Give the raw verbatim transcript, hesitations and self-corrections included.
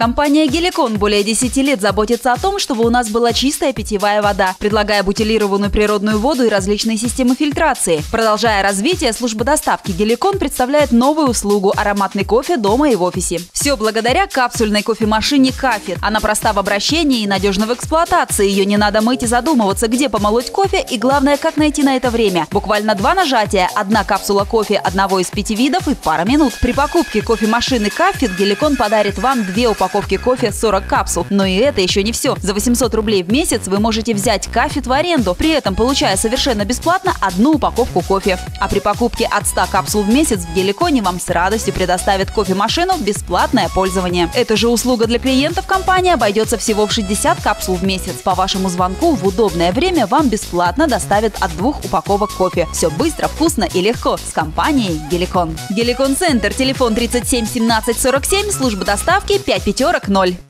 Компания «Геликон» более десяти лет заботится о том, чтобы у нас была чистая питьевая вода, предлагая бутилированную природную воду и различные системы фильтрации. Продолжая развитие, служба доставки «Геликон» представляет новую услугу – ароматный кофе дома и в офисе. Все благодаря капсульной кофемашине «Каффит». Она проста в обращении и надежна в эксплуатации. Ее не надо мыть и задумываться, где помолоть кофе и, главное, как найти на это время. Буквально два нажатия, одна капсула кофе одного из пяти видов и пара минут. При покупке кофемашины «Каффит» «Геликон» подарит вам две упаковки. Упаковки кофе сорок капсул. Но и это еще не все. За восемьсот рублей в месяц вы можете взять «Каффит» в аренду, при этом получая совершенно бесплатно одну упаковку кофе. А при покупке от ста капсул в месяц в «Геликоне» вам с радостью предоставят кофемашину в бесплатное пользование. Эта же услуга для клиентов компании обойдется всего в шестьдесят капсул в месяц. По вашему звонку в удобное время вам бесплатно доставят от двух упаковок кофе. Все быстро, вкусно и легко с компанией «Геликон». «Геликон Центр», телефон тридцать семь семнадцать сорок семь, служба доставки пять пятерок ноль.